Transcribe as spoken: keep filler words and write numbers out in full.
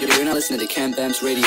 Get it, you're not listening to Cam Bam's radio.